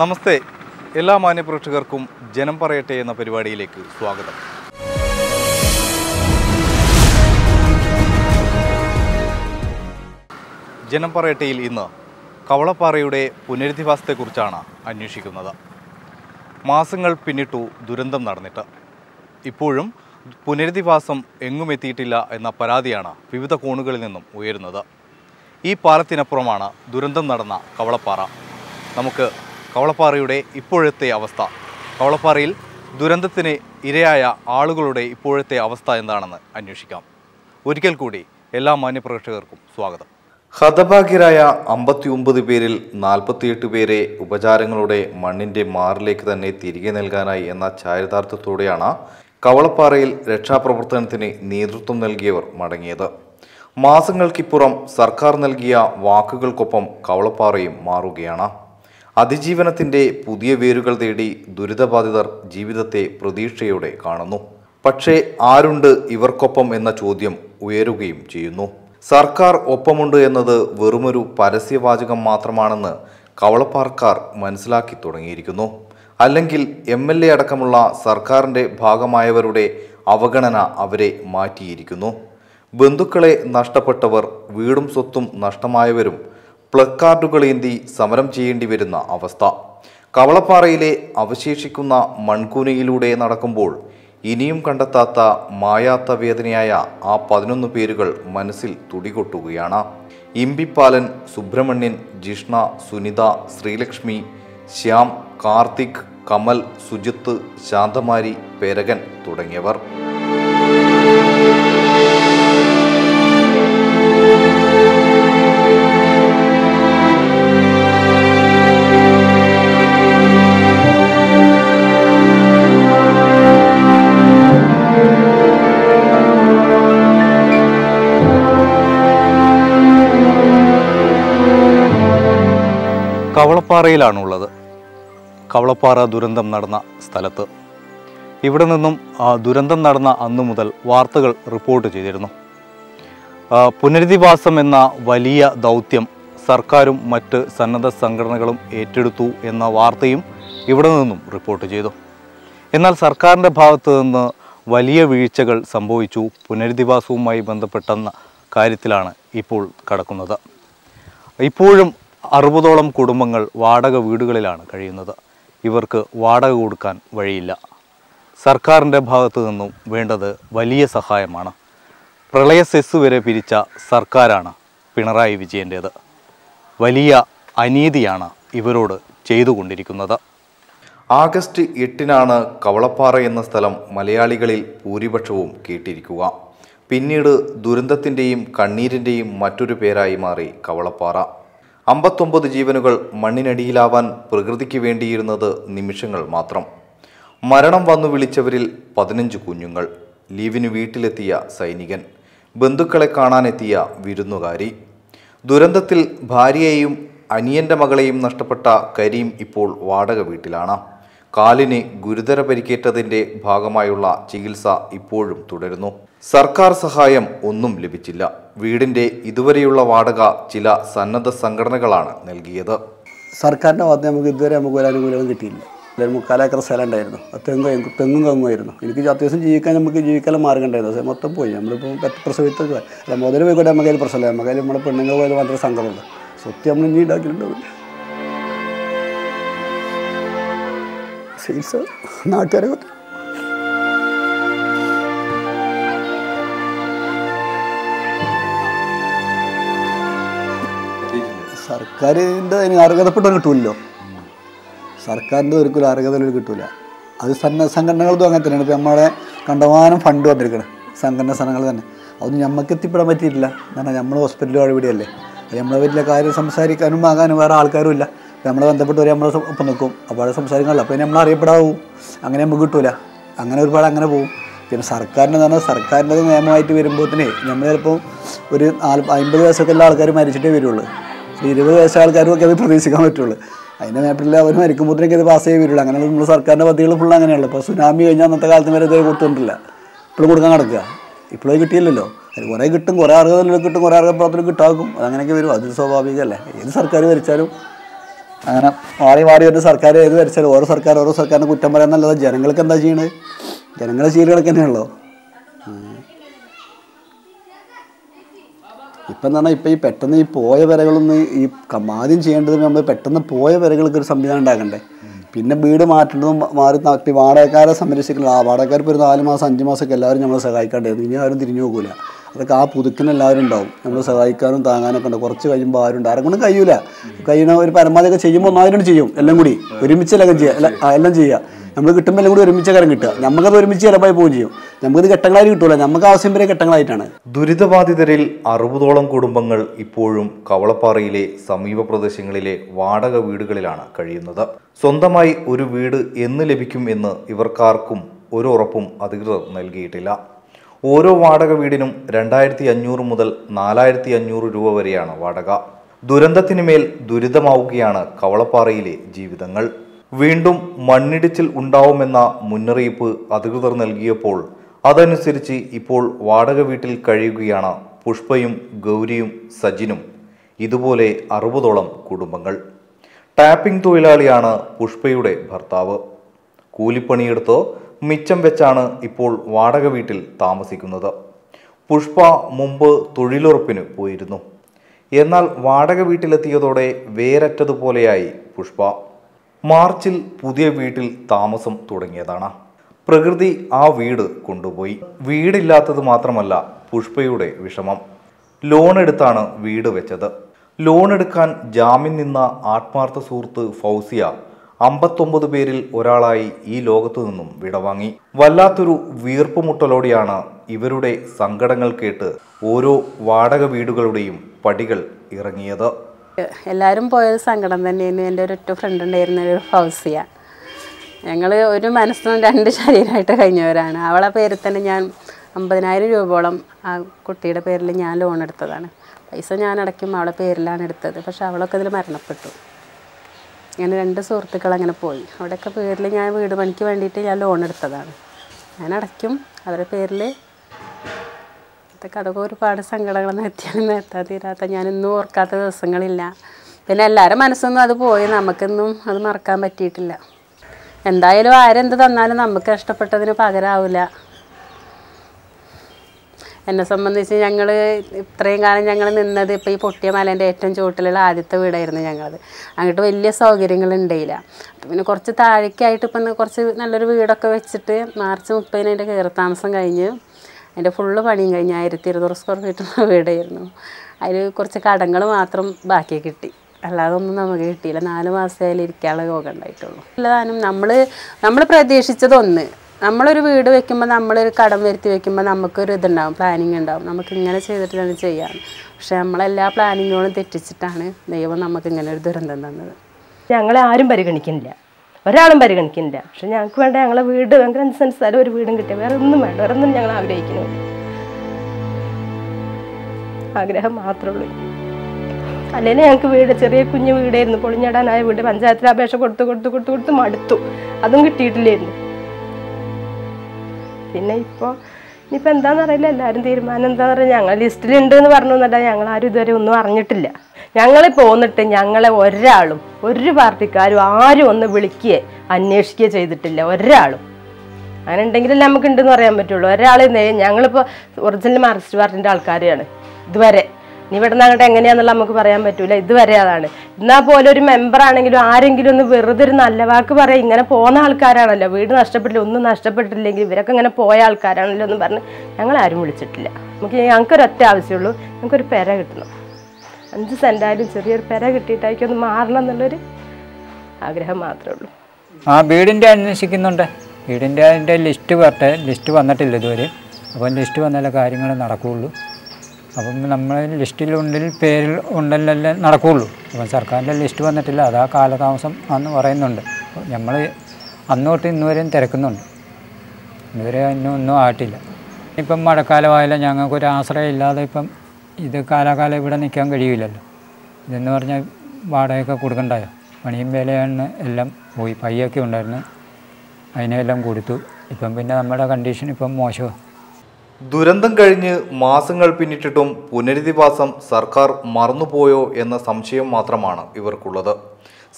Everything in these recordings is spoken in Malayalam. Namaste, എല്ലാ മാന്യപ്രേക്ഷകർക്കും ജനം പറയട്ടെ എന്ന പരിപാടിയിലേക്ക് സ്വാഗതം. ജനം പറയട്ടെയിൽ ഇന്ന് കവളപ്പാറയുടെ പുനരധിവാസത്തെക്കുറിച്ചാണ് അന്വേഷിക്കുന്നത്. മാസങ്ങൾ പിന്നിട്ടു ദുരന്തം നടന്നിട്ട് ഇപ്പോഴും പുനരധിവാസം എങ്ങും എത്തിയിട്ടില്ല എന്ന പരാതിയാണ് വിവിധ കോണുകളിൽ നിന്നും ഉയരുന്നത്. ഈ പാലത്തിനപ്പുറമാണ് ദുരന്തം നടന്ന കവളപ്പാറ. നമുക്ക് കവളപ്പാറയുടെ ഇപ്പോഴത്തെ അവസ്ഥ, കവളപ്പാറയിൽ ദുരന്തത്തിന് ഇരയായ ആളുകളുടെ ഇപ്പോഴത്തെ അവസ്ഥ എന്താണെന്ന് അന്വേഷിക്കാം. ഒരിക്കൽ കൂടി എല്ലാ മാന്യപ്രേക്ഷകർക്കും സ്വാഗതം. ഹതഭാഗ്യരായ 59 പേരിൽ 48 പേരെ ഉപചാരങ്ങളുടെ മണ്ണിൻ്റെ മാറിലേക്ക് തന്നെ തിരികെ നൽകാനായി എന്ന ചാരിതാർത്ഥ്യത്തോടെയാണ് കവളപ്പാറയിൽ രക്ഷാപ്രവർത്തനത്തിന് നേതൃത്വം നൽകിയവർ മടങ്ങിയത്. മാസങ്ങൾക്കിപ്പുറം സർക്കാർ നൽകിയ വാക്കുകൾക്കൊപ്പം കവളപ്പാറയും മാറുകയാണ്. അതിജീവനത്തിൻ്റെ പുതിയ വേരുകൾ തേടി ദുരിതബാധിതർ ജീവിതത്തെ പ്രതീക്ഷയോടെ കാണുന്നു. പക്ഷേ ആരുണ്ട് ഇവർക്കൊപ്പം എന്ന ചോദ്യം ഉയരുകയും ചെയ്യുന്നു. സർക്കാർ ഒപ്പമുണ്ട് എന്നത് വെറുമൊരു പരസ്യവാചകം മാത്രമാണെന്ന് കവളപ്പാറക്കാർ മനസ്സിലാക്കി തുടങ്ങിയിരിക്കുന്നു. അല്ലെങ്കിൽ MLA അടക്കമുള്ള സർക്കാരിൻ്റെ ഭാഗമായവരുടെ അവഗണന അവരെ മാറ്റിയിരിക്കുന്നു. ബന്ധുക്കളെ നഷ്ടപ്പെട്ടവർ, വീടും സ്വത്തും നഷ്ടമായവരും പ്ലക്കാർഡുകളേന്തി സമരം ചെയ്യേണ്ടി വരുന്ന അവസ്ഥ. കവളപ്പാറയിലെ അവശേഷിക്കുന്ന മൺകൂനയിലൂടെ നടക്കുമ്പോൾ ഇനിയും കണ്ടെത്താത്ത മായാത്ത വേദനയായ ആ 11 പേരുകൾ മനസ്സിൽ തുടികൊട്ടുകയാണ്. ഇമ്പിപ്പാലൻ, സുബ്രഹ്മണ്യൻ, ജിഷ്ണ, സുനിത, ശ്രീലക്ഷ്മി, ശ്യാം, കാർത്തിക്, കമൽ, സുജിത്ത്, ശാന്തമാരി, പേരകൻ തുടങ്ങിയവർ. കവളപ്പാറയിലാണുള്ളത്, കവളപ്പാറ ദുരന്തം നടന്ന സ്ഥലത്ത്. ഇവിടെ നിന്നും ദുരന്തം നടന്ന അന്നു മുതൽ വാർത്തകൾ റിപ്പോർട്ട് ചെയ്തിരുന്നു. പുനരധിവാസം എന്ന വലിയ ദൗത്യം സർക്കാരും മറ്റ് സന്നദ്ധ സംഘടനകളും ഏറ്റെടുത്തു എന്ന വാർത്തയും ഇവിടെ നിന്നും റിപ്പോർട്ട് ചെയ്തു. എന്നാൽ സർക്കാരിൻ്റെ ഭാഗത്ത് നിന്ന് വലിയ വീഴ്ചകൾ സംഭവിച്ചു പുനരധിവാസവുമായി ബന്ധപ്പെട്ടെന്ന കാര്യത്തിലാണ് ഇപ്പോൾ കടക്കുന്നത്. ഇപ്പോഴും 60ഓളം കുടുംബങ്ങൾ വാടക വീടുകളിലാണ് കഴിയുന്നത്. ഇവർക്ക് വാടക കൊടുക്കാൻ വഴിയില്ല. സർക്കാരിൻ്റെ ഭാഗത്തു നിന്നും വേണ്ടത് വലിയ സഹായമാണ്. പ്രളയ സെസ് വരെ പിരിച്ച സർക്കാരാണ് പിണറായി വിജയൻ്റേത്. വലിയ അനീതിയാണ് ഇവരോട് ചെയ്തുകൊണ്ടിരിക്കുന്നത്. August 8 കവളപ്പാറ എന്ന സ്ഥലം മലയാളികളിൽ ഭൂരിപക്ഷവും കേട്ടിരിക്കുക. പിന്നീട് ദുരന്തത്തിൻ്റെയും കണ്ണീരിൻ്റെയും മറ്റൊരു പേരായി മാറി കവളപ്പാറ. 59 ജീവനുകൾ മണ്ണിനടിയിലാവാൻ പ്രകൃതിക്ക് വേണ്ടിയിരുന്നത് നിമിഷങ്ങൾ മാത്രം. മരണം വന്നു വിളിച്ചവരിൽ 15 കുഞ്ഞുങ്ങൾ, ലീവിന് വീട്ടിലെത്തിയ സൈനികൻ, ബന്ധുക്കളെ കാണാനെത്തിയ വിരുന്നുകാരി. ദുരന്തത്തിൽ ഭാര്യയെയും അനിയൻ്റെ മകളെയും നഷ്ടപ്പെട്ട കരീം ഇപ്പോൾ വാടക വീട്ടിലാണ്. കാലിന് ഗുരുതര പരിക്കേറ്റതിൻ്റെ ഭാഗമായുള്ള ചികിത്സ ഇപ്പോഴും തുടരുന്നു. സർക്കാർ സഹായം ഒന്നും ലഭിച്ചില്ല. വീടിൻ്റെ ഇതുവരെയുള്ള വാടക ചില സന്നദ്ധ സംഘടനകളാണ് നൽകിയത്. സർക്കാരിൻ്റെ ഭാഗത്ത് നമുക്ക് ഇതുവരെ ഒരു ആനുകൂല്യവും കിട്ടിയില്ല. ഒരു 3/4 ഏക്കർ സ്ഥലം ഉണ്ടായിരുന്നു. തെങ്ങുമായിരുന്നു. എനിക്ക് അത്യാവശ്യം ജീവിക്കാനും മാർഗമുണ്ടായിരുന്നു. മൊത്തം പോയി. നമ്മളിപ്പോൾ പ്രസവിത്തൊക്കെ അല്ല, മുതൽ പോയിക്കോട്ടെ, നമുക്ക് അതിൽ പ്രശ്നമില്ല. നമുക്ക് അതിൽ നമ്മുടെ പെണ്ണുങ്ങൾ പോയത് മാത്രമേ സംഘമുള്ളൂ. സത്യം നമ്മൾ ഇനി ഉണ്ടാക്കിയിട്ടുണ്ടാവില്ല. നാട്ടുകാരെ സർക്കാരിൻ്റെ അർഹതപ്പെട്ടവർ കിട്ടൂല്ലോ. സർക്കാരിൻ്റെ ഒരിക്കലും അർഹതപ്പെട്ടവർ കിട്ടൂല. അത് സംഘടനകൾക്കും അങ്ങനെ തന്നെയാണ്. ഇപ്പം നമ്മളെ കണ്ടമാനം ഫണ്ട് വന്നിരിക്കണം സംഘടന സ്ഥലങ്ങൾ തന്നെ. അതൊന്നും നമുക്ക് എത്തിപ്പെടാൻ പറ്റിയിട്ടില്ല. കാരണം നമ്മൾ ഹോസ്പിറ്റലുകൾ ഇവിടെയല്ലേ. അത് നമ്മളെ വീട്ടിലെ കാര്യം സംസാരിക്കാനും ആകാനും വേറെ ആൾക്കാരും ഇല്ല. നമ്മളെ ബന്ധപ്പെട്ടവരെ നമ്മൾ ഒപ്പം നിൽക്കും. അപ്പോൾ അത് സംസാരിക്കാറില്ല. അപ്പോൾ നമ്മൾ അറിയപ്പെടാവും. അങ്ങനെ നമുക്ക് കിട്ടൂല. അങ്ങനെ ഒരുപാട് അങ്ങനെ പോകും. പിന്നെ സർക്കാരിൻ്റെ തന്നെ സർക്കാരിൻ്റെ നിയമമായിട്ട് വരുമ്പോഴത്തേ നമ്മൾ ചിലപ്പോൾ ഒരു 50 വയസ്സൊക്കെ ഉള്ള ആൾക്കാർ മരിച്ചിട്ടേ വരുള്ളൂ. 20 വയസ്സുള്ള ആൾക്കാരുമൊക്കെ അത് പ്രതീക്ഷിക്കാൻ പറ്റുള്ളൂ. അതിൻ്റെ മാപ്പിൽ അവർ മരിക്കുമ്പോഴത്തേക്ക് അത് പാസ് ചെയ്ത് വരുള്ളൂ. അങ്ങനെ നമ്മൾ സർക്കാരിൻ്റെ പദ്ധതികൾ ഫുൾ അങ്ങനെയുള്ളൂ. അപ്പോൾ സുനാമി കഴിഞ്ഞാൽ അന്നത്തെ കാലത്ത് വരെ ഇതുവരെ കൊടുത്തിട്ടില്ല. ഇപ്പോഴും കൊടുക്കാൻ കിടക്കുക. ഇപ്പോഴും അത് കിട്ടിയില്ലല്ലോ. അത് കുറേ കിട്ടും, കുറേ അർഹതകളിൽ കിട്ടും, കുറേ അർഹപ്രവർത്തനം കിട്ടാക്കും. അതങ്ങനെയൊക്കെ വരും. അത് സ്വാഭാവികമല്ലേ. ഏത് സർക്കാർ ഭരിച്ചാലും അങ്ങനെ മാറി മാറി ഒരു സർക്കാർ ഏത് വരച്ചാൽ ഓരോ സർക്കാർ ഓരോ സർക്കാരിനെ കുറ്റം പറയാമെന്നല്ലാതെ ജനങ്ങൾക്ക് എന്താ ചെയ്യണത്? ജനങ്ങളുടെ ശീലങ്ങളൊക്കെ തന്നെയാണല്ലോ. ഇപ്പം എന്ന് പറഞ്ഞാൽ ഇപ്പം ഈ പെട്ടെന്ന് ഈ പോയ വരകളൊന്ന് ഈ ആദ്യം ചെയ്യേണ്ടത് നമ്മൾ പെട്ടെന്ന് പോയ വരകൾക്ക് ഒരു സംവിധാനം ഉണ്ടാക്കണ്ടേ. പിന്നെ വീട് മാറ്റേണ്ടതും മാറി നാട്ടി വാടകക്കാരെ സംരക്ഷിക്കണം. ആ വാടകക്കാർ ഇപ്പോൾ ഒരു 4 മാസം 5 മാസമൊക്കെ എല്ലാവരും നമ്മളെ സഹായിക്കാണ്ടായിരുന്നു. ഇനി ആരും തിരിഞ്ഞു പോകില്ല. അതൊക്കെ ആ പുതുക്കിന് എല്ലാവരും ഉണ്ടാവും. നമ്മൾ സഹായിക്കാനും താങ്ങാനൊക്കെ ഉണ്ട്. കുറച്ച് കഴിയുമ്പോൾ ആരുണ്ട് ആരെക്കൊണ്ടും കഴിയൂല. കഴിയണ ഒരു പരമാവധിയൊക്കെ ചെയ്യുമ്പോൾ ഒന്നാരും ചെയ്യും. എല്ലാം കൂടി ഒരുമിച്ചെല്ലാം ചെയ്യുക, എല്ലാം ചെയ്യുക. നമ്മൾ കിട്ടുമ്പോൾ എല്ലാം കൂടി ഒരുമിച്ച് കരം കിട്ടുക. നമുക്കത് ഒരുമിച്ച് ചിലപ്പോൾ പോവുകയും ചെയ്യും. നമുക്കിത് ഘട്ടങ്ങളായിട്ട് കിട്ടൂല. നമുക്ക് ആവശ്യം വരെ ഘട്ടങ്ങളായിട്ടാണ്. ദുരിതബാധിതരിൽ 60ഓളം കുടുംബങ്ങൾ ഇപ്പോഴും കവളപ്പാറയിലെ സമീപ പ്രദേശങ്ങളിലെ വാടക വീടുകളിലാണ് കഴിയുന്നത്. സ്വന്തമായി ഒരു വീട് എന്ന് ലഭിക്കും എന്ന് ഇവർക്കാർക്കും ഒരു ഉറപ്പും അധികൃതർ നൽകിയിട്ടില്ല. ഓരോ വാടക വീടിനും 2500 മുതൽ 4500 രൂപ വരെയാണ് വാടക. ദുരന്തത്തിന് മേൽ ദുരിതമാവുകയാണ് കവളപ്പാറയിലെ ജീവിതങ്ങൾ. വീണ്ടും മണ്ണിടിച്ചിൽ ഉണ്ടാവുമെന്ന മുന്നറിയിപ്പ് അധികൃതർ നൽകിയപ്പോൾ അതനുസരിച്ച് ഇപ്പോൾ വാടക വീട്ടിൽ കഴിയുകയാണ് പുഷ്പയും ഗൗരിയും സജിനും. ഇതുപോലെ 60ഓളം കുടുംബങ്ങൾ. ടാപ്പിംഗ് തൊഴിലാളിയാണ് പുഷ്പയുടെ ഭർത്താവ്. കൂലിപ്പണിയെടുത്തോ മിച്ചം വെച്ചാണ് ഇപ്പോൾ വാടക വീട്ടിൽ താമസിക്കുന്നത്. പുഷ്പ മുമ്പ് തൊഴിലുറപ്പിന് പോയിരുന്നു. എന്നാൽ വാടക വീട്ടിലെത്തിയതോടെ വേരറ്റതുപോലെയായി പുഷ്പ. മാർച്ചിൽ പുതിയ വീട്ടിൽ താമസം തുടങ്ങിയതാണ്. പ്രകൃതി ആ വീട് കൊണ്ടുപോയി. വീടില്ലാത്തത് മാത്രമല്ല പുഷ്പയുടെ വിഷമം. ലോൺ എടുത്താണ് വീട് വെച്ചത്. ലോൺ എടുക്കാൻ ജാമ്യം നിന്ന ആത്മാർത്ഥ സുഹൃത്ത് ഫൗസിയ 59 പേരിൽ ഒരാളായി ഈ ലോകത്തു നിന്നും വിടവാങ്ങി. വല്ലാത്തൊരു വീർപ്പുമുട്ടലോടെയാണ് ഇവരുടെ സങ്കടങ്ങൾ കേട്ട് ഓരോ വാടക വീടുകളുടെയും പടികൾ ഇറങ്ങിയത്. എല്ലാവരും പോയൊരു സങ്കടം തന്നെയായിരുന്നു. എൻ്റെ ഒരൊറ്റ ഫ്രണ്ട് ഉണ്ടായിരുന്ന ഒരു ഫൗസിയ. ഞങ്ങൾ ഒരു മനസ്സിനും 2 ശരീരമായിട്ട് കഴിഞ്ഞവരാണ്. അവളെ പേരിൽ തന്നെ ഞാൻ 50,000 രൂപയോളം ആ കുട്ടിയുടെ പേരിൽ ഞാൻ ലോൺ എടുത്തതാണ്. പൈസ ഞാൻ അടയ്ക്കും, അവളെ പേരിലാണ് എടുത്തത്. പക്ഷെ അവളൊക്കെ അതിൽ മരണപ്പെട്ടു. അങ്ങനെ 2 സുഹൃത്തുക്കൾ അങ്ങനെ പോയി. അവിടെയൊക്കെ പേരിൽ ഞാൻ വീട് പണിക്ക് വേണ്ടിയിട്ട് ഞാൻ ലോൺ എടുത്തതാണ്. ഞാൻ അടയ്ക്കും, അവരുടെ പേരിൽ കടക. ഒരുപാട് സങ്കടങ്ങൾ നിർത്തിയാലും നിർത്താൻ തീരാത്ത ഞാനിന്നും ഓർക്കാത്ത ദിവസങ്ങളില്ല. പിന്നെ എല്ലാവരും മനസ്സൊന്നും അത് പോയി. നമുക്കൊന്നും അത് മറക്കാൻ പറ്റിയിട്ടില്ല. എന്തായാലും ആരെന്ത് തന്നാലും നമുക്ക് ഇഷ്ടപ്പെട്ടതിന് പകരാവില്ല. എന്നെ സംബന്ധിച്ച് ഞങ്ങൾ ഇത്രയും കാലം ഞങ്ങൾ നിന്നത് ഇപ്പോൾ ഈ പൊട്ടിയ മലേൻ്റെ ഏറ്റവും ചുവട്ടിലുള്ള ആദ്യത്തെ വീടായിരുന്നു ഞങ്ങളത്. അങ്ങോട്ട് വലിയ സൗകര്യങ്ങൾ ഉണ്ടായില്ല. പിന്നെ കുറച്ച് താഴേക്കായിട്ട് ഇപ്പം കുറച്ച് നല്ലൊരു വീടൊക്കെ വെച്ചിട്ട് മാർച്ച് 30 അതിൻ്റെ കയറി താമസം കഴിഞ്ഞ് അതിൻ്റെ ഫുള്ള് പണിയും കഴിഞ്ഞ് 1200 സ്ക്വയർ ഫീറ്റുള്ള വീടായിരുന്നു. അതിൽ കുറച്ച് കടങ്ങൾ മാത്രം ബാക്കി കിട്ടി. അല്ലാതെ ഒന്നും നമുക്ക് കിട്ടിയില്ല. 4 മാസം അതിൽ ഇരിക്കാനുള്ള യോഗം ഉണ്ടായിട്ടുള്ളൂ. എല്ലാതാനും നമ്മൾ പ്രതീക്ഷിച്ചതൊന്ന്. നമ്മളൊരു വീട് വെക്കുമ്പോൾ നമ്മളൊരു കടം വരുത്തി വെക്കുമ്പോൾ നമുക്കൊരു ഇതുണ്ടാവും, പ്ലാനിങ് ഉണ്ടാവും. നമുക്ക് ഇങ്ങനെ ചെയ്തിട്ടാണ് ചെയ്യാം. പക്ഷെ നമ്മളെല്ലാ പ്ലാനിങ്ങോടും തെറ്റിച്ചിട്ടാണ് ദൈവം നമുക്ക് ഇങ്ങനെ ഒരു ദുരന്തം തന്നത്. ഞങ്ങളെ ആരും പരിഗണിക്കുന്നില്ല, ഒരാളും പരിഗണിക്കുന്നില്ല. പക്ഷെ ഞങ്ങൾക്ക് വേണ്ട ഞങ്ങളെ വീട്, ഞങ്ങൾക്ക് 5 സെൻറ്റ് ഒരു വീടും കിട്ടിയ വേറെ ഒന്നും വേണ്ട. വേറെ ഒന്നും ഞങ്ങൾ ആഗ്രഹിക്കുന്നു. ആഗ്രഹം മാത്രമേ ഉള്ളൂ. അല്ലെങ്കിൽ ഞങ്ങൾക്ക് വീട്, ചെറിയ കുഞ്ഞു വീടായിരുന്നു. പൊളിഞ്ഞിടാനായ വീട്. പഞ്ചായത്തിൽ അപേക്ഷ കൊടുത്ത് കൊടുത്ത് കൊടുത്ത് കൊടുത്ത് മടുത്തു. അതും കിട്ടിയിട്ടില്ലായിരുന്നു. പിന്നെ ഇപ്പോൾ ഇനിയിപ്പോൾ എന്താണെന്ന് അറിയില്ല. എല്ലാവരും തീരുമാനം എന്താണെന്ന് പറഞ്ഞാൽ ഞങ്ങൾ ലിസ്റ്റിലുണ്ട് എന്ന് പറഞ്ഞൊന്നല്ല. ഞങ്ങളാരും ഇതുവരെ ഒന്നും അറിഞ്ഞിട്ടില്ല. ഞങ്ങൾ പോന്നിട്ട് ഞങ്ങളെ ഒരാളും ഒരു പാർട്ടിക്കാരും ആരും ഒന്ന് വിളിക്കുകയോ അന്വേഷിക്കുകയോ ചെയ്തിട്ടില്ല. ഒരാളും. അങ്ങനെ ഉണ്ടെങ്കിലല്ലേ നമുക്ക് ഉണ്ടെന്ന് പറയാൻ പറ്റുള്ളൂ. ഒരാൾ ഞങ്ങളിപ്പോൾ ഒറിജിനൽ മാർക്സിസ്റ്റ് പാർട്ടിൻ്റെ ആൾക്കാരെയാണ് ഇതുവരെ. ഇനി ഇവിടെ നിന്ന് അങ്ങോട്ട് എങ്ങനെയാണെന്നുള്ള നമുക്ക് പറയാൻ പറ്റില്ല. ഇതുവരെ അതാണ്. എന്നാൽ പോലും ഒരു മെമ്പറാണെങ്കിലും ആരെങ്കിലും ഒന്ന് വെറുതെ ഒരു നല്ല വാക്ക് പറയാം. ഇങ്ങനെ പോകുന്ന ആൾക്കാരാണല്ലോ. വീട് നഷ്ടപ്പെട്ടില്ല, ഒന്നും നഷ്ടപ്പെട്ടില്ലെങ്കിൽ ഇവരൊക്കെ ഇങ്ങനെ പോയ ആൾക്കാരാണല്ലോ എന്ന് പറഞ്ഞ് ഞങ്ങളാരും വിളിച്ചിട്ടില്ല. ഞങ്ങൾക്കൊരൊറ്റ ആവശ്യമുള്ളൂ, ഞങ്ങൾക്കൊരു പെര കിട്ടണം. 5 സെൻറ്റായാലും ചെറിയൊരു പെര കിട്ടിയിട്ടായിരിക്കും ഒന്ന് മാറണം എന്നുള്ളൊരു ആഗ്രഹം മാത്രമേ ഉള്ളൂ. ആ വീടിൻ്റെ അന്വേഷിക്കുന്നുണ്ട്. വീടിൻ്റെ അതിൻ്റെ ലിസ്റ്റ് വരട്ടെ. ലിസ്റ്റ് വന്നിട്ടില്ല ഇതുവരെ. അപ്പം ലിസ്റ്റ് വന്നാലേ കാര്യങ്ങൾ നടക്കുകയുള്ളൂ. അപ്പം നമ്മൾ ലിസ്റ്റിലുണ്ടിൽ പേരിൽ ഉണ്ടല്ലേ നടക്കുകയുള്ളൂ. അപ്പം സർക്കാരിൻ്റെ ലിസ്റ്റ് വന്നിട്ടില്ല. അതാ കാലതാമസം എന്ന് പറയുന്നുണ്ട്. നമ്മൾ അന്ന് തൊട്ട് ഇന്നുവരെയും തിരക്കുന്നുണ്ട്. ഇന്നുവരെ ഒന്നും ആയിട്ടില്ല. ഇപ്പം മഴക്കാലമായാലോ ഞങ്ങൾക്കൊരു ആശ്രയം ഇല്ലാതെ ഇപ്പം ഇത് കാലാകാലം ഇവിടെ നിൽക്കാൻ കഴിയില്ലല്ലോ. ഇതെന്ന് പറഞ്ഞാൽ വാടകയൊക്കെ കൊടുക്കണ്ടായോ? പണിയും വിലയാണ് എല്ലാം പോയി. പയ്യൊക്കെ ഉണ്ടായിരുന്നു, അതിനെല്ലാം കൊടുത്തു. ഇപ്പം പിന്നെ നമ്മുടെ കണ്ടീഷൻ ഇപ്പം മോശമാണ്. ദുരന്തം കഴിഞ്ഞ് മാസങ്ങൾ പിന്നിട്ടിട്ടും പുനരധിവാസം സർക്കാർ മറന്നുപോയോ എന്ന സംശയം മാത്രമാണ് ഇവർക്കുള്ളത്.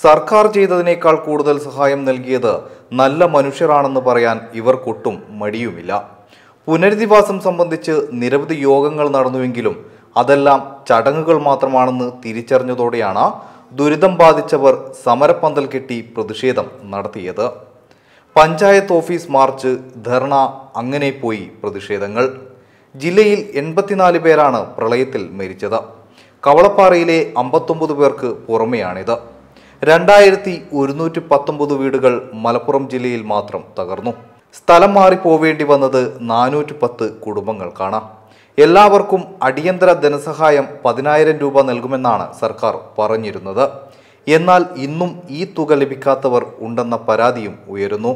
സർക്കാർ ചെയ്തതിനേക്കാൾ കൂടുതൽ സഹായം നൽകിയത് നല്ല മനുഷ്യരാണെന്ന് പറയാൻ ഇവർക്കൊട്ടും മടിയുമില്ല. പുനരധിവാസം സംബന്ധിച്ച് നിരവധി യോഗങ്ങൾ നടന്നുവെങ്കിലും അതെല്ലാം ചടങ്ങുകൾ മാത്രമാണെന്ന് തിരിച്ചറിഞ്ഞതോടെയാണ് ദുരിതം ബാധിച്ചവർ സമരപ്പന്തൽ കെട്ടി പ്രതിഷേധം നടത്തിയത്. പഞ്ചായത്ത് ഓഫീസ് മാർച്ച്, ധർണ, അങ്ങനെ പോയി പ്രതിഷേധങ്ങൾ. ജില്ലയിൽ 84 പേരാണ് പ്രളയത്തിൽ മരിച്ചത്. കവളപ്പാറയിലെ 59 പേർക്ക് പുറമെയാണിത്. 2119 വീടുകൾ മലപ്പുറം ജില്ലയിൽ മാത്രം തകർന്നു. സ്ഥലം മാറി പോവേണ്ടി വന്നത് 410 കുടുംബങ്ങൾക്കാണ്. എല്ലാവർക്കും അടിയന്തര ധനസഹായം 10,000 രൂപ നൽകുമെന്നാണ് സർക്കാർ പറഞ്ഞിരുന്നത്. എന്നാൽ ഇന്നും ഈ തുക ലഭിക്കാത്തവർ ഉണ്ടെന്ന പരാതിയും ഉയരുന്നു.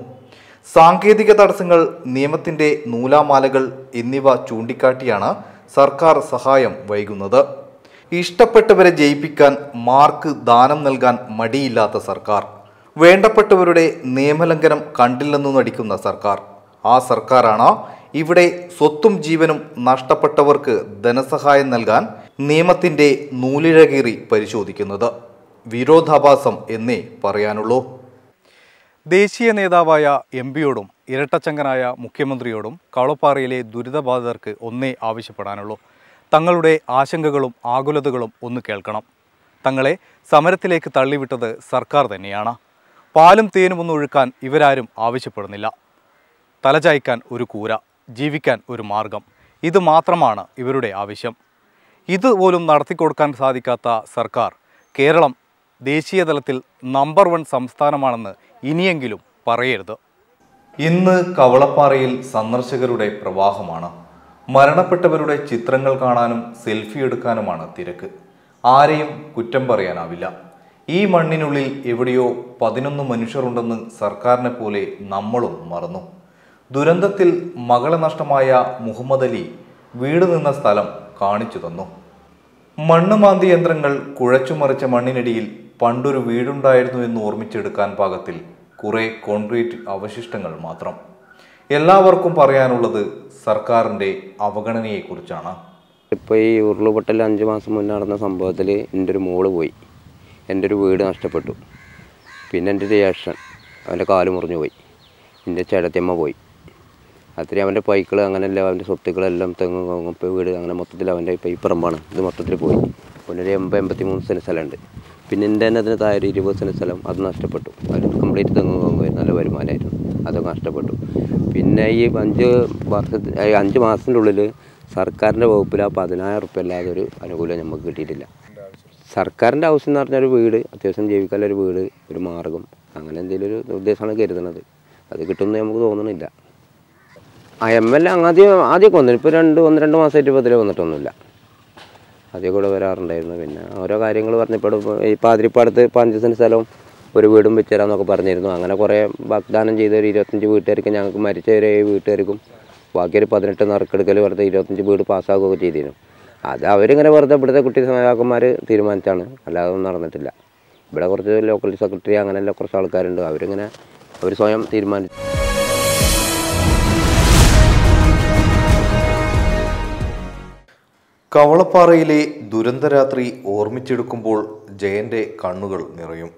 സാങ്കേതിക തടസ്സങ്ങൾ, നിയമത്തിൻ്റെ നൂലാമാലകൾ എന്നിവ ചൂണ്ടിക്കാട്ടിയാണ് സർക്കാർ സഹായം വൈകുന്നത്. ഇഷ്ടപ്പെട്ടവരെ ജയിപ്പിക്കാൻ, മാർക്ക് ദാനം നൽകാൻ മടിയില്ലാത്ത സർക്കാർ, വേണ്ടപ്പെട്ടവരുടെ നിയമലംഘനം കണ്ടില്ലെന്നു നടിക്കുന്ന സർക്കാർ, ആ സർക്കാരാണ് ഇവിടെ സ്വത്തും ജീവനും നഷ്ടപ്പെട്ടവർക്ക് ധനസഹായം നൽകാൻ നിയമത്തിൻ്റെ നൂലിഴകീറി പരിശോധിക്കുന്നത്. വിരോധാഭാസം എന്നേ പറയാനുള്ളൂ. ദേശീയ നേതാവായ എംപിയോടും ഇരട്ടച്ചങ്കനായ മുഖ്യമന്ത്രിയോടും കവളപ്പാറയിലെ ദുരിതബാധിതർക്ക് ഒന്നേ ആവശ്യപ്പെടാനുള്ളൂ. തങ്ങളുടെ ആശങ്കകളും ആകുലതകളും ഒന്ന് കേൾക്കണം. തങ്ങളെ സമരത്തിലേക്ക് തള്ളിവിട്ടത് സർക്കാർ തന്നെയാണ്. പാലും തേനും ഒന്നൊഴുക്കാൻ ഇവരാരും ആവശ്യപ്പെടുന്നില്ല. തലചായ്ക്കാൻ ഒരു കൂര, ജീവിക്കാൻ ഒരു മാർഗം, ഇത് മാത്രമാണ് ഇവരുടെ ആവശ്യം. ഇതുപോലും നടത്തിക്കൊടുക്കാൻ സാധിക്കാത്ത സർക്കാർ, കേരളം ദേശീയതലത്തിൽ നമ്പർ 1 സംസ്ഥാനമാണെന്ന് ഇനിയെങ്കിലും പറയരുത്. ഇന്ന് കവളപ്പാറയിൽ സന്ദർശകരുടെ പ്രവാഹമാണ്. മരണപ്പെട്ടവരുടെ ചിത്രങ്ങൾ കാണാനും സെൽഫി എടുക്കാനുമാണ് തിരക്ക്. ആരെയും കുറ്റം പറയാനാവില്ല. ഈ മണ്ണിനുള്ളിൽ എവിടെയോ 11 മനുഷ്യരുണ്ടെന്ന് സർക്കാരിനെ പോലെ നമ്മളും മറന്നു. ദുരന്തത്തിൽ മകളെ നഷ്ടമായ മുഹമ്മദ് അലി വീട് നിന്ന സ്ഥലം കാണിച്ചു തന്നു. മണ്ണുമാന്തി യന്ത്രങ്ങൾ കുഴച്ചുമറിച്ച മണ്ണിനടിയിൽ പണ്ടൊരു വീടുണ്ടായിരുന്നു എന്ന് ഓർമ്മിച്ചെടുക്കാൻ പാകത്തിൽ കുറേ കോൺക്രീറ്റ് അവശിഷ്ടങ്ങൾ മാത്രം. എല്ലാവർക്കും പറയാനുള്ളത് സർക്കാരിൻ്റെ അവഗണനയെക്കുറിച്ചാണ്. ഇപ്പോൾ ഈ ഉരുളുപൊട്ടൽ 5 മാസം മുന്നേ നടന്ന സംഭവത്തിൽ എൻ്റെ ഒരു മോള് പോയി, എൻ്റെ ഒരു വീട് നഷ്ടപ്പെട്ടു. പിന്നെ എൻ്റെ റിയാക്ഷൻ, അവൻ്റെ കാല് മുറിഞ്ഞു പോയി, എൻ്റെ ചേട്ടത്തിയമ്മ പോയി. അത്രയും അവൻ്റെ പൈക്കൾ അങ്ങനെയല്ല, അവൻ്റെ സ്വത്തുക്കളെല്ലാം, തെങ്ങും ഇപ്പോൾ വീട് അങ്ങനെ മൊത്തത്തിൽ അവൻ്റെ ഇപ്പോൾ ഈ പറമ്പാണ്, ഇത് മൊത്തത്തിൽ പോയി. അവനൊരു 83 സെൻറ്റ് സ്ഥലമുണ്ട്. പിന്നെ എൻ്റെ തന്നെ അതിന് താഴെ 20 സെൻറ്റ് സ്ഥലം അത് നഷ്ടപ്പെട്ടു. അത് കംപ്ലീറ്റ് തെങ്ങും കോങ്ങും നല്ല വരുമാനമായിരുന്നു, അതൊക്കെ നഷ്ടപ്പെട്ടു. പിന്നെ ഈ 5 മാസത്തിൻ്റെ ഉള്ളിൽ സർക്കാരിൻ്റെ വകുപ്പിൽ ആ 10,000 റുപ്യ അല്ലാതെ ഒരു അനുകൂലം നമുക്ക് കിട്ടിയിട്ടില്ല. സർക്കാരിൻ്റെ ആവശ്യം എന്ന് പറഞ്ഞാൽ ഒരു വീട്, അത്യാവശ്യം ജീവിക്കാനുള്ള ഒരു വീട്, ഒരു മാർഗം, അങ്ങനെ എന്തെങ്കിലും ഒരു നിർദ്ദേശമാണ് കരുതുന്നത്. അത് കിട്ടുമെന്ന് നമുക്ക് തോന്നണില്ല. ആ ML ആദ്യമൊക്കെ വന്നില്ല. ഇപ്പോൾ ഒന്ന് രണ്ട് മാസമായിട്ട് ഇപ്പോൾ വന്നിട്ടൊന്നുമില്ല. അതേ കൂടെ വരാറുണ്ടായിരുന്നു. പിന്നെ ഓരോ കാര്യങ്ങൾ പറഞ്ഞപ്പോൾ ഈ പാതിരിപ്പാടത്ത് 5 സെൻറ്റ് സ്ഥലവും ഒരു വീടും വെച്ച് തരാമെന്നൊക്കെ പറഞ്ഞിരുന്നു. അങ്ങനെ കുറേ വാഗ്ദാനം ചെയ്ത ഒരു 25 വീട്ടുകാർക്കും, ഞങ്ങൾക്ക് മരിച്ച ഒരു 7 വീട്ടുകാർക്കും, ബാക്കിയൊരു 18 നറുക്കെടുക്കൽ വെറുതെ 25 വീട് പാസ്സാക്കുകയൊക്കെ ചെയ്തിരുന്നു. അത് അവരിങ്ങനെ വെറുതെ ഇവിടുത്തെ കുട്ടി നേതാക്കന്മാർ തീരുമാനിച്ചാണ്, അല്ലാതെ ഒന്നും നടന്നിട്ടില്ല. ഇവിടെ കുറച്ച് ലോക്കൽ സെക്രട്ടറി അങ്ങനെയുള്ള കുറച്ച് ആൾക്കാരുണ്ട്, അവരിങ്ങനെ അവർ സ്വയം തീരുമാനിച്ചു. കവളപ്പാറയിലെ ദുരന്തരാത്രി ഓർമ്മിച്ചെടുക്കുമ്പോൾ ജയൻ്റെ കണ്ണുകൾ നിറയും.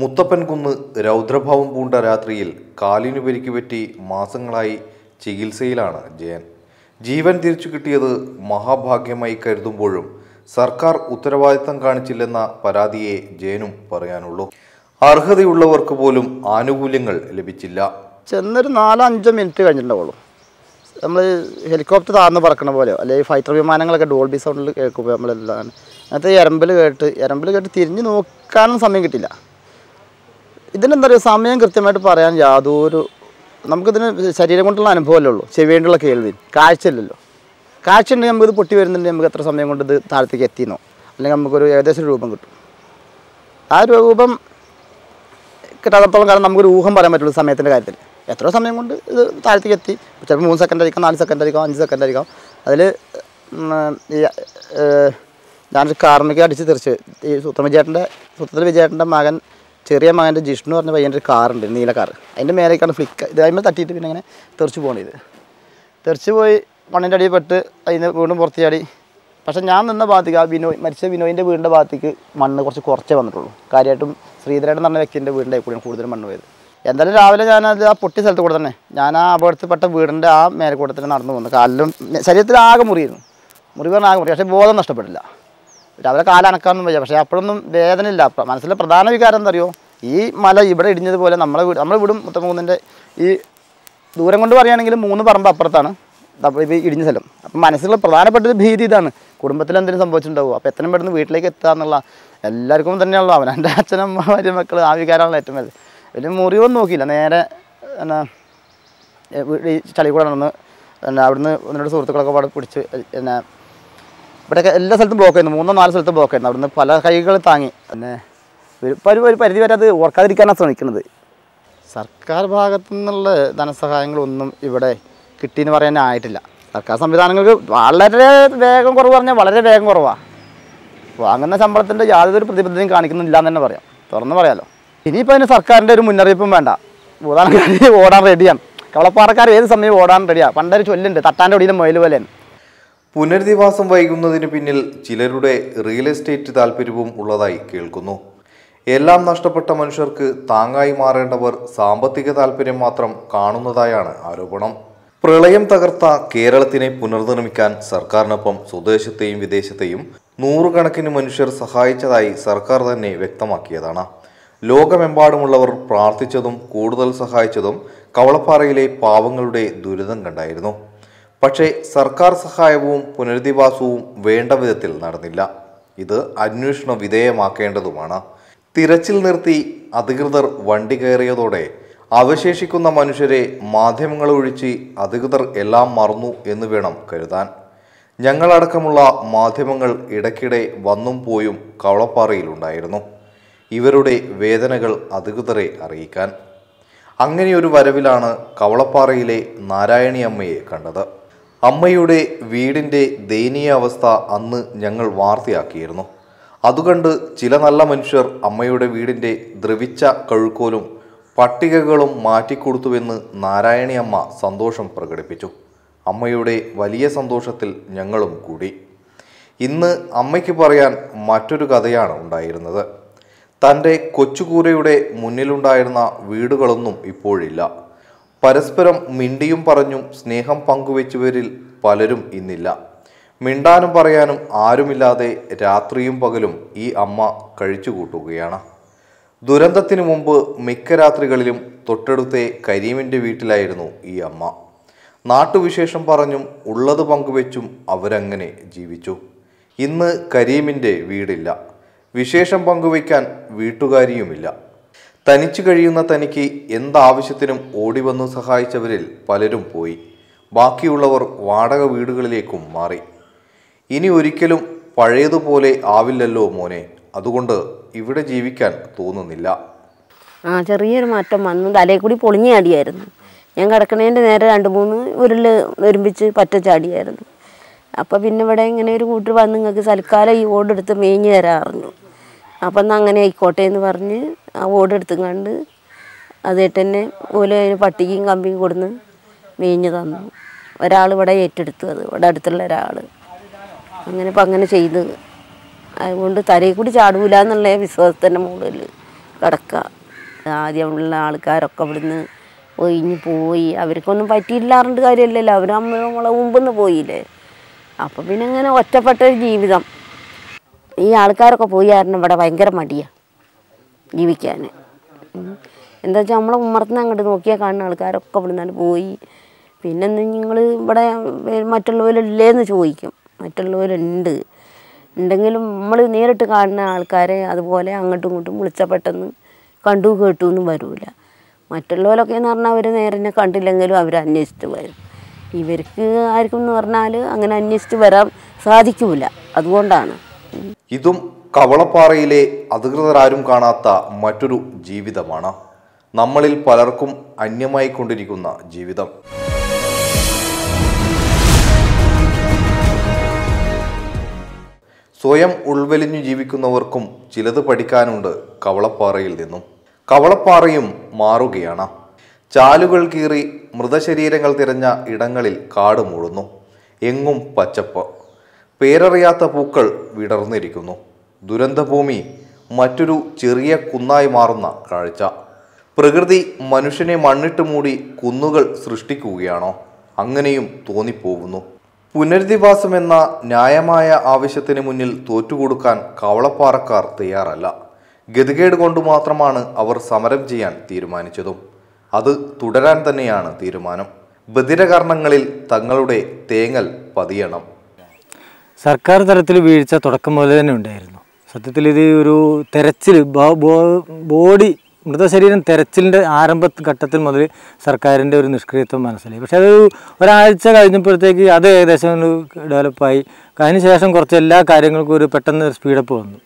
മുത്തപ്പൻകുന്ന് രൗദ്രഭാവം പൂണ്ട രാത്രിയിൽ കാലിനു പരിക്ക് പറ്റി മാസങ്ങളായി ചികിത്സയിലാണ് ജയൻ. ജീവൻ തിരിച്ചു കിട്ടിയത് മഹാഭാഗ്യമായി കരുതുമ്പോഴും സർക്കാർ ഉത്തരവാദിത്തം കാണിച്ചില്ലെന്ന പരാതിയെ ജയനും പറയാനുള്ളൂ. അർഹതയുള്ളവർക്ക് പോലും ആനുകൂല്യങ്ങൾ ലഭിച്ചില്ല. ചെന്നൊരു 4-5 മിനിറ്റ് കഴിഞ്ഞിട്ടുണ്ടാവുള്ളൂ, നമ്മൾ ഹെലികോപ്റ്റർ താഴ്ന്ന് പറക്കണ പോലെയോ അല്ലെങ്കിൽ ഫൈറ്റർ വിമാനങ്ങളൊക്കെ ഡോൾബി സൗണ്ടിൽ കേൾക്കുമ്പോൾ നമ്മളെല്ലാം അങ്ങനത്തെ എരമ്പിൽ കേട്ട് തിരിഞ്ഞ് നോക്കാനും സമയം കിട്ടില്ല. ഇതിനെന്താ പറയുക, സമയം കൃത്യമായിട്ട് പറയാൻ യാതൊരു നമുക്കിതിന് ശരീരം കൊണ്ടുള്ള അനുഭവമല്ലേ ഉള്ളൂ, ചെവിയേണ്ടുള്ള കേൾവി, കാഴ്ചയില്ലല്ലോ. കാഴ്ച ഉണ്ടെങ്കിൽ നമുക്കിത് പൊട്ടി വരുന്നുണ്ടെങ്കിൽ നമുക്ക് എത്ര സമയം കൊണ്ട് ഇത് താഴത്തേക്ക് എത്തിയെന്നോ അല്ലെങ്കിൽ നമുക്കൊരു ഏകദേശം രൂപം കിട്ടും. ആ രൂപം കിട്ടാത്തോളം കാരണം നമുക്കൊരു ഊഹം പറയാൻ പറ്റുള്ളൂ സമയത്തിൻ്റെ കാര്യത്തിൽ. എത്രയോ സമയം കൊണ്ട് ഇത് താഴത്തേക്ക് എത്തി, ചിലപ്പോൾ 3 സെക്കൻഡ് ആയിരിക്കാം, 4 സെക്കൻഡ് ആയിരിക്കാം, 5 സെക്കൻഡ് ആയിരിക്കാം. അതിൽ ഞാനൊരു കാറിനൊക്കെ അടിച്ച് തിരിച്ച് ഈ സൂത്രത്തിൽ വിജയേട്ടൻ്റെ മകൻ, ചെറിയ മകൻ്റെ ജിഷ്ണു പറഞ്ഞ പയ്യൻ്റെ ഒരു കാറുണ്ട്, നീല കാറ്, അതിൻ്റെ മേലേക്കാണ് ഫ്ലിക്ക്, ഇത് അതിന് തട്ടിയിട്ട് പിന്നെ ഇങ്ങനെ തെറിച്ച് പോകണത്. തെറിച്ച് പോയി മണ്ണിൻ്റെ അടിയിൽ പെട്ട് അതിന് വീണ്ടും പുറത്ത് ചാടി. പക്ഷേ ഞാൻ നിന്ന ഭാഗത്തേക്ക് ആ ബിനോയ് മരിച്ച ബിനോയിൻ്റെ വീടിൻ്റെ ഭാഗത്തേക്ക് മണ്ണ് കുറച്ചേ വന്നിട്ടുള്ളൂ. കാര്യമായിട്ടും ശ്രീധരേട്ടൻ എന്ന് പറഞ്ഞ വ്യക്തിൻ്റെ വീടിൻ്റെ കൂടിയാണ് കൂടുതൽ മണ്ണ് പോയത്. എന്തായാലും രാവിലെ ഞാനത് ആ പൊട്ടിയ സ്ഥലത്ത് കൂടെ തന്നെ ഞാൻ ആ അപകടത്തിൽപ്പെട്ട വീടിൻ്റെ ആ മേൽക്കൂടെ തന്നെ നടന്നു പോകുന്നു. കാലിലും ശരീരത്തിൽ ആകെ മുറിയിരുന്നു, മുറിവാണ് ആകെ മുറി. പക്ഷേ ബോധം നഷ്ടപ്പെട്ടില്ല. രാവിലെ കാലനക്കാനൊന്നും വയ്യ. പക്ഷേ അപ്പോഴൊന്നും വേദനയില്ല. മനസ്സിലെ പ്രധാന വികാരം എന്തറിയോ, ഈ മല ഇവിടെ ഇടിഞ്ഞതുപോലെ നമ്മളെ വീട് നമ്മളെ വീടും മുത്തമൂന്നിൻ്റെ ഈ ദൂരം കൊണ്ട് പറയുകയാണെങ്കിൽ 3 പറമ്പ് അപ്പുറത്താണ് ഇടിഞ്ഞ സ്ഥലം. അപ്പം മനസ്സിലുള്ള പ്രധാനപ്പെട്ടൊരു ഭീതി ഇതാണ്, കുടുംബത്തിൽ എന്തെങ്കിലും സംഭവിച്ചിട്ടുണ്ടാവും, അപ്പോൾ എത്രയും പെട്ടെന്ന് വീട്ടിലേക്ക് എത്തുക എന്നുള്ള. എല്ലാവർക്കും തന്നെയാണല്ലോ അവനെൻ്റെ അച്ഛനും ഭാര്യ മക്കൾ ആ വികാരമാണല്ലോ ഏറ്റവും വലുത്. വലിയ മുറിവൊന്നും നോക്കിയില്ല, നേരെ എന്നാ ഈ ചളിക്കൂടെ നടന്ന് അവിടുന്ന് ഒന്നിനോട് സുഹൃത്തുക്കളൊക്കെ പാടെ പിടിച്ച് പിന്നെ ഇവിടെയൊക്കെ എല്ലാ സ്ഥലത്തും ബ്ലോക്ക് ആയിരുന്നു, 3 4 സ്ഥലത്തും ബ്ലോക്ക് ആയിരുന്നു. അവിടുന്ന് പല കൈകൾ താങ്ങി. പിന്നെ ഒരു പരിധി വരെ അത് ഓർക്കാതിരിക്കാനാണ് ശ്രമിക്കുന്നത്. സർക്കാർ ഭാഗത്തു നിന്നുള്ള ധനസഹായങ്ങളൊന്നും ഇവിടെ കിട്ടിയെന്ന് പറയാനായിട്ടില്ല. സർക്കാർ സംവിധാനങ്ങൾക്ക് വളരെ വേഗം കുറവ് പറഞ്ഞാൽ വളരെ വേഗം കുറവാണ്. വാങ്ങുന്ന ശമ്പളത്തിൻ്റെ യാതൊരു പ്രതിബദ്ധതയും കാണിക്കുന്നില്ല എന്ന് തന്നെ പറയാം, തുറന്ന് പറയാമല്ലോ. ഇനിയിപ്പോൾ അതിന് സർക്കാരിൻ്റെ ഒരു മുന്നറിയിപ്പും വേണ്ട, ഭൂതാനക്കാർ ഓടാൻ റെഡിയാണ്. കവളപ്പാറക്കാർ ഏത് സമയം ഓടാൻ റെഡിയാണ്. പണ്ടൊരു ചൊല്ലുണ്ട്, തട്ടാൻ്റെ ഒടിയിലും മുയൽ പോലെയാണ്. പുനരധിവാസം വൈകുന്നതിന് പിന്നിൽ ചിലരുടെ റിയൽ എസ്റ്റേറ്റ് താല്പര്യവും ഉള്ളതായി കേൾക്കുന്നു. എല്ലാം നഷ്ടപ്പെട്ട മനുഷ്യർക്ക് താങ്ങായി മാറേണ്ടവർ സാമ്പത്തിക താൽപ്പര്യം മാത്രം കാണുന്നതായാണ് ആരോപണം. പ്രളയം തകർത്ത കേരളത്തിനെ പുനർനിർമ്മിക്കാൻ സർക്കാരിനൊപ്പം സ്വദേശത്തെയും വിദേശത്തെയും 100 കണക്കിന് മനുഷ്യർ സഹായിച്ചതായി സർക്കാർ തന്നെ വ്യക്തമാക്കിയതാണ്. ലോകമെമ്പാടുമുള്ളവർ പ്രാർത്ഥിച്ചതും കൂടുതൽ സഹായിച്ചതും കവളപ്പാറയിലെ പാവങ്ങളുടെ ദുരിതം കണ്ടായിരുന്നു. പക്ഷേ സർക്കാർ സഹായവും പുനരധിവാസവും വേണ്ട വിധത്തിൽ നടന്നില്ല. ഇത് അന്വേഷണ വിധേയമാക്കേണ്ടതുമാണ്. തിരച്ചിൽ നിർത്തി അധികൃതർ വണ്ടി കയറിയതോടെ അവശേഷിക്കുന്ന മനുഷ്യരെ മാധ്യമങ്ങളൊഴിച്ച് അധികൃതർ എല്ലാം മറന്നു എന്ന് വേണം കരുതാൻ. ഞങ്ങളടക്കമുള്ള മാധ്യമങ്ങൾ ഇടയ്ക്കിടെ വന്നും പോയും കവളപ്പാറയിലുണ്ടായിരുന്നു, ഇവരുടെ വേദനകൾ അധികൃതരെ അറിയിക്കാൻ. അങ്ങനെയൊരു വരവിലാണ് കവളപ്പാറയിലെ നാരായണിയമ്മയെ കണ്ടത്. അമ്മയുടെ വീടിൻ്റെ ദയനീയ അവസ്ഥ അന്ന് ഞങ്ങൾ വാർത്തയാക്കിയിരുന്നു. അതുകണ്ട് ചില നല്ല മനുഷ്യർ അമ്മയുടെ വീടിൻ്റെ ദ്രവിച്ച കഴുക്കോലും പട്ടികകളും മാറ്റിക്കൊടുത്തുവെന്ന് നാരായണിയമ്മ സന്തോഷം പ്രകടിപ്പിച്ചു. അമ്മയുടെ വലിയ സന്തോഷത്തിൽ ഞങ്ങളും കൂടി. ഇന്ന് അമ്മയ്ക്ക് പറയാൻ മറ്റൊരു കഥയാണ് ഉണ്ടായിരുന്നത്. തൻ്റെ കൊച്ചുകൂരയുടെ മുന്നിലുണ്ടായിരുന്ന വീടുകളൊന്നും ഇപ്പോഴില്ല. പരസ്പരം മിണ്ടിയും പറഞ്ഞും സ്നേഹം പങ്കുവെച്ചവരിൽ പലരും ഇന്നില്ല. മിണ്ടാനും പറയാനും ആരുമില്ലാതെ രാത്രിയും പകലും ഈ അമ്മ കഴിച്ചുകൂട്ടുകയാണ്. ദുരന്തത്തിനു മുമ്പ് മിക്ക രാത്രികളിലും തൊട്ടടുത്തെ കരീമിൻ്റെ വീട്ടിലായിരുന്നു ഈ അമ്മ. നാട്ടുവിശേഷം പറഞ്ഞും ഉള്ളത് പങ്കുവെച്ചും അവരങ്ങനെ ജീവിച്ചു. ഇന്ന് കരീമിൻ്റെ വീടില്ല, വിശേഷം പങ്കുവയ്ക്കാൻ വീട്ടുകാരിയുമില്ല. തനിച്ചു കഴിയുന്ന തനിക്ക് എന്താവശ്യത്തിനും ഓടിവന്നു സഹായിച്ചവരിൽ പലരും പോയി. ബാക്കിയുള്ളവർ വാടക വീടുകളിലേക്കും മാറി. ഇനി ഒരിക്കലും പഴയതുപോലെ ആവില്ലല്ലോ മോനെ, അതുകൊണ്ട് ഇവിടെ ജീവിക്കാൻ തോന്നുന്നില്ല. ആ ചെറിയൊരു മാറ്റം വന്നു. തലയിൽ കൂടി പൊളിഞ്ഞ ചാടിയായിരുന്നു. ഞാൻ കിടക്കണേൻ്റെ നേരെ 2 3 ഉരുൾ ഒരുമിച്ച് പറ്റ ചാടിയായിരുന്നു. അപ്പോൾ പിന്നെ ഇവിടെ ഇങ്ങനെ ഒരു കൂട്ടർ വന്ന് നിങ്ങൾക്ക് സൽക്കാലം ഈ ഓടെടുത്ത് മേഞ്ഞ് തരാറുണ്ട്. അപ്പം എന്നാൽ അങ്ങനെ ആയിക്കോട്ടെ എന്ന് പറഞ്ഞ് ആ ഓടെടുത്തും കണ്ട് അതേട്ട് തന്നെ ഓല പട്ടികയും കമ്പിയും കൊടുന്ന് മേഞ്ഞ് തന്നു. ഒരാൾ ഇവിടെ ഏറ്റെടുത്തു, അത് ഇവിടെ അടുത്തുള്ള ഒരാൾ. അങ്ങനെ ഇപ്പം അങ്ങനെ ചെയ്ത് അതുകൊണ്ട് തലയിൽ കൂടി ചാടൂല എന്നുള്ള വിശ്വാസത്തിൻ്റെ മുകളിൽ കിടക്കുക. ആദ്യമുള്ള ആൾക്കാരൊക്കെ ഇവിടുന്ന് ഒഴിഞ്ഞ് പോയി. അവർക്കൊന്നും പറ്റിയില്ലാറുണ്ട് കാര്യമില്ലല്ലോ, അവർ നമ്മളെ മുമ്പെന്ന് പോയില്ലേ. അപ്പം പിന്നെ അങ്ങനെ ഒറ്റപ്പെട്ടൊരു ജീവിതം. ഈ ആൾക്കാരൊക്കെ പോയി കാരണം ഇവിടെ ഭയങ്കര മടിയാണ് ജീവിക്കാൻ. എന്താ വെച്ചാൽ നമ്മളെ ഉമ്മർത്തുന്ന അങ്ങോട്ട് നോക്കിയാൽ കാണുന്ന ആൾക്കാരൊക്കെ ഇവിടുന്നാണ് പോയി. പിന്നെ നിങ്ങൾ ഇവിടെ മറ്റുള്ളവരില്ലേന്ന് ചോദിക്കും. മറ്റുള്ളവരുണ്ട്, ഉണ്ടെങ്കിലും നമ്മൾ നേരിട്ട് കാണുന്ന ആൾക്കാരെ അതുപോലെ അങ്ങോട്ടും ഇങ്ങോട്ടും വിളിച്ചാൽ പെട്ടെന്ന് കണ്ടു കേട്ടു ഒന്നും വരില്ല. മറ്റുള്ളവരൊക്കെ എന്ന് പറഞ്ഞാൽ അവർ നേരെ കണ്ടില്ലെങ്കിലും അവർ അന്വേഷിച്ച് വരും. ഇവർക്ക് ആർക്കും എന്ന് പറഞ്ഞാൽ അങ്ങനെ അന്വേഷിച്ച് വരാൻ സാധിക്കില്ല, അതുകൊണ്ടാണ്. ഇതും കവളപ്പാറയിലെ അധികൃതരാരും കാണാത്ത മറ്റൊരു ജീവിതമാണ്, നമ്മളിൽ പലർക്കും അന്യമായിക്കൊണ്ടിരിക്കുന്ന ജീവിതം. സ്വയം ഉൾവലിഞ്ഞു ജീവിക്കുന്നവർക്കും ചിലത് പഠിക്കാനുണ്ട് കവളപ്പാറയിൽ നിന്നും. കവളപ്പാറയും മാറുകയാണ്. ചാലുകൾ കീറി മൃതശരീരങ്ങൾ തിരഞ്ഞ ഇടങ്ങളിൽ കാട് മൂടുന്നു. എങ്ങും പച്ചപ്പ്, പേരറിയാത്ത പൂക്കൾ വിടർന്നിരിക്കുന്നു. ദുരന്തഭൂമി മറ്റൊരു ചെറിയ കുന്നായി മാറുന്ന കാഴ്ച. പ്രകൃതി മനുഷ്യനെ മണ്ണിട്ട് മൂടി കുന്നുകൾ സൃഷ്ടിക്കുകയാണോ? അങ്ങനെയും തോന്നിപ്പോകുന്നു. പുനരധിവാസമെന്ന ന്യായമായ ആവശ്യത്തിന് മുന്നിൽ തോറ്റുകൊടുക്കാൻ കവളപ്പാറക്കാർ തയ്യാറല്ല. ഗതികേട് കൊണ്ട് മാത്രമാണ് അവർ സമരം ചെയ്യാൻ തീരുമാനിച്ചതും. അത് തുടരാൻ തന്നെയാണ് തീരുമാനം. ബദിരകാരണങ്ങളിൽ തങ്ങളുടെ തേങ്ങൽ പതിയണം. സർക്കാർ തലത്തിൽ വീഴ്ച തുടക്കം മുതൽ തന്നെ ഉണ്ടായിരുന്നു. സത്യത്തിൽ ഇത് ഒരു തെരച്ചിൽ, ബോഡി മൃതശരീരം തെരച്ചിലിൻ്റെ ആരംഭഘട്ടത്തിൽ മുതൽ സർക്കാരിൻ്റെ ഒരു നിഷ്ക്രിയത്വം മനസ്സിലായി. പക്ഷേ അതൊരു ഒരാഴ്ച കഴിഞ്ഞപ്പോഴത്തേക്ക് അത് ഏകദേശം ഡെവലപ്പായി. അതിനുശേഷം കുറച്ച് എല്ലാ കാര്യങ്ങൾക്കും ഒരു പെട്ടെന്ന് സ്പീഡപ്പ് വന്നു.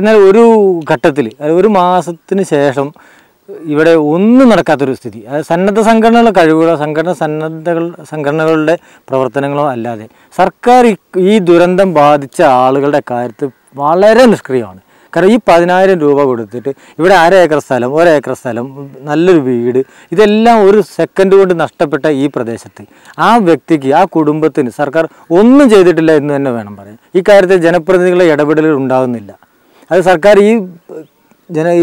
എന്നാൽ ഒരു ഘട്ടത്തിൽ, ഒരു മാസത്തിന് ശേഷം ഇവിടെ ഒന്നും നടക്കാത്തൊരു സ്ഥിതി. അത് സന്നദ്ധ സംഘടനകളുടെ കഴിവുകളോ സംഘടനകളുടെ പ്രവർത്തനങ്ങളോ അല്ലാതെ സർക്കാർ ഈ ദുരന്തം ബാധിച്ച ആളുകളുടെ കാര്യത്തിൽ വളരെ നിഷ്ക്രിയമാണ്. കാരണം ഈ 10,000 രൂപ കൊടുത്തിട്ട് ഇവിടെ ഒരേക്കർ സ്ഥലം, നല്ലൊരു വീട്, ഇതെല്ലാം ഒരു സെക്കൻഡ് കൊണ്ട് നഷ്ടപ്പെട്ട ഈ പ്രദേശത്ത് ആ വ്യക്തിക്ക്, ആ കുടുംബത്തിന് സർക്കാർ ഒന്നും ചെയ്തിട്ടില്ല എന്ന് തന്നെ വേണം പറയാൻ. ഈ കാര്യത്തിൽ ജനപ്രതിനിധികളുടെ ഇടപെടലുകൾ ഉണ്ടാകുന്നില്ല. അത് സർക്കാർ ഈ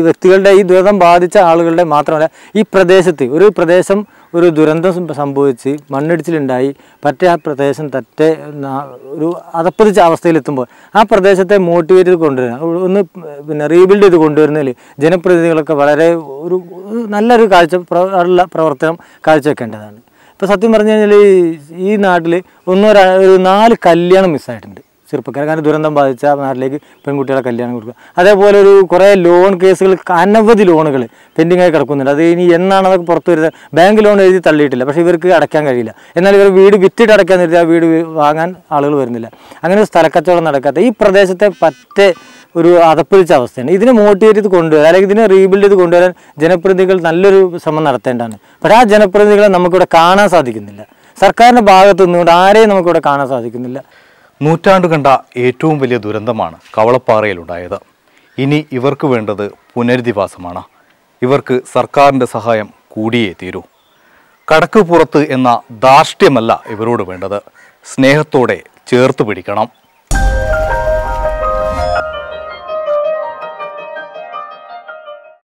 വ്യക്തികളുടെ, ഈ ദുരന്തം ബാധിച്ച ആളുകളുടെ മാത്രമല്ല, ഈ പ്രദേശത്ത് ഒരു ദുരന്തം സംഭവിച്ച് മണ്ണിടിച്ചിലുണ്ടായി പറ്റേ ആ പ്രദേശം തറ്റേ ഒരു അതപ്പതിച്ച അവസ്ഥയിലെത്തുമ്പോൾ ആ പ്രദേശത്തെ മോട്ടിവേറ്റ് ചെയ്ത് കൊണ്ടുവരാൻ, ഒന്ന് പിന്നെ റീബിൽഡ് ചെയ്ത് കൊണ്ടുവരുന്നതിൽ ജനപ്രതിനിധികളൊക്കെ വളരെ ഒരു നല്ലൊരു പ്രവർത്തനം കാഴ്ചവെക്കേണ്ടതാണ്. ഇപ്പോൾ സത്യം പറഞ്ഞു കഴിഞ്ഞാൽ ഈ നാട്ടിൽ ഒരു 4 കല്യാണം മിസ്സായിട്ടുണ്ട് ചെറുപ്പക്കാർ. കാരണം ദുരന്തം ബാധിച്ച നാട്ടിലേക്ക് പെൺകുട്ടികളെ കല്യാണം കൊടുക്കുക. അതേപോലെ ഒരു കുറേ ലോൺ കേസുകൾ, അനവധി ലോണുകൾ പെൻഡിങ്ങായി കിടക്കുന്നുണ്ട്. അത് ഇനി എന്നാണ് അതൊക്കെ പുറത്തു വരുന്നത്. ബാങ്ക് ലോൺ എഴുതി തള്ളിയിട്ടില്ല, പക്ഷേ ഇവർക്ക് അടയ്ക്കാൻ കഴിയില്ല. എന്നാൽ ഇവർ വീട് വിറ്റിട്ട് അടയ്ക്കാൻ നേരത്തെ ആ വീട് വാങ്ങാൻ ആളുകൾ വരുന്നില്ല. അങ്ങനെ ഒരു സ്ഥലക്കച്ചവടം നടക്കാത്ത ഈ പ്രദേശത്തെ പറ്റേ ഒരു അതപ്പതിച്ച അവസ്ഥയാണ്. ഇതിനെ മോട്ടിവേറ്റ് ചെയ്ത് കൊണ്ടുവരാൻ, അല്ലെങ്കിൽ ഇതിനെ റീബിൽഡ് ചെയ്ത് കൊണ്ടുവരാൻ ജനപ്രതിനിധികൾ നല്ലൊരു ശ്രമം നടത്തേണ്ടതാണ്. പക്ഷേ ആ ജനപ്രതിനിധികളെ നമുക്കിവിടെ കാണാൻ സാധിക്കുന്നില്ല. സർക്കാരിൻ്റെ ഭാഗത്തു നിന്നുകൊണ്ട് ആരെയും നമുക്കിവിടെ കാണാൻ സാധിക്കുന്നില്ല. നൂറ്റാണ്ട് കണ്ട ഏറ്റവും വലിയ ദുരന്തമാണ് കവളപ്പാറയിലുണ്ടായത്. ഇനി ഇവർക്ക് വേണ്ടത് പുനരധിവാസമാണ്. ഇവർക്ക് സർക്കാരിൻ്റെ സഹായം കൂടിയേ തീരൂ. കടക്ക് പുറത്ത് എന്ന ധാർഷ്ട്യമല്ല ഇവരോട് വേണ്ടത്, സ്നേഹത്തോടെ ചേർത്ത് പിടിക്കണം.